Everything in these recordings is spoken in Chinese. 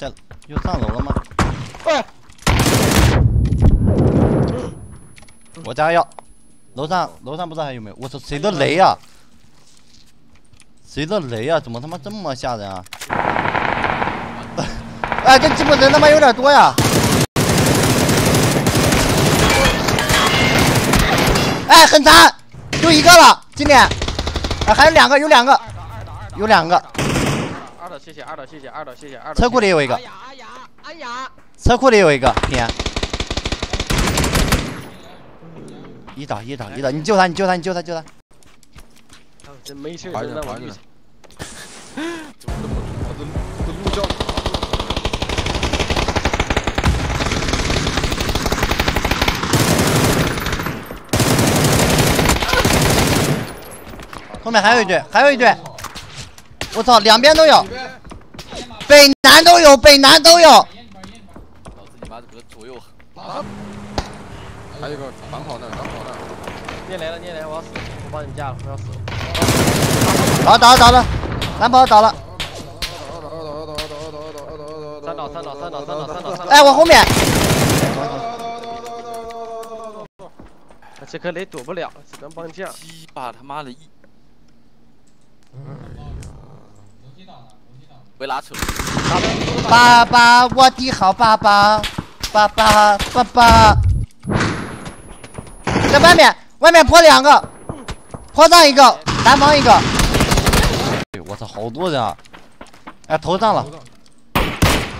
在又上楼了吗？哎，我家要，楼上不知道还有没有？我操，谁的雷啊？谁的雷啊？怎么他妈这么吓人啊？哎，这鸡巴人他妈有点多呀！哎，很惨，就一个了，今天。哎，还有两个，有两个，有两个。 二的谢谢。车库里有一个。哎呀！车库里有一个，天。一打，你救他。真没事，真的玩去了。怎么这么路障？后面还有一队。 我操，两边都有，北南都有。老子你妈的搁左右。还有一个反跑那。聂雷，我要死，我帮你们架了，我要死。打了，蓝跑打了。三倒。哎，我后面。这颗雷躲不了，只能帮架。鸡巴他妈的！ 被拉扯。爸爸，我的好爸爸，爸爸。在外面破两个，破上一个，蓝房一个。哎，我操，好多人啊！哎，头上了，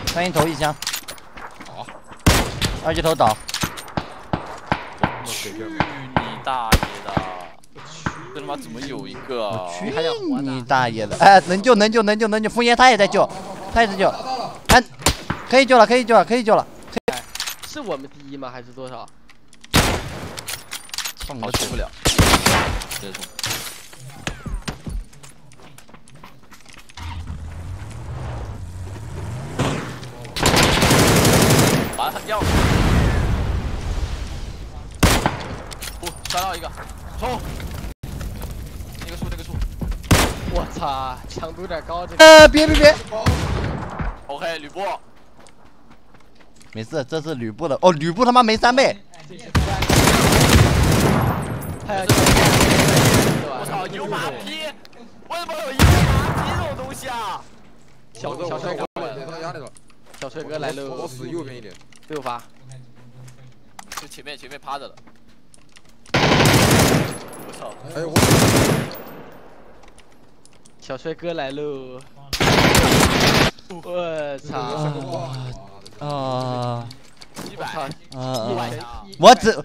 三一头一枪，好，二级头倒。去你大爷的！ 这他妈怎么有一个、啊？去你大爷的！哎，能救！枫叶他也在救，他也在救。哎，可以救了！是我们第一吗？还是多少？操，我去不了。别动！完了，要！抓到一个，冲！ 那个树，我操，强度有点高，这个。别 ！OK， 吕布，没事，这是吕布的。哦，吕布他妈没三倍。我操，有马匹！我怎么有一个马匹这种东西啊？小帅哥，小帅哥来了，我死右边一点，六发。就前面趴着了。 哎呦！小帅哥来喽！我操！啊！我只